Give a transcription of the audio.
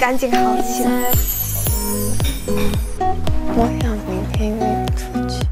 赶紧好起来！我想明天约你出去。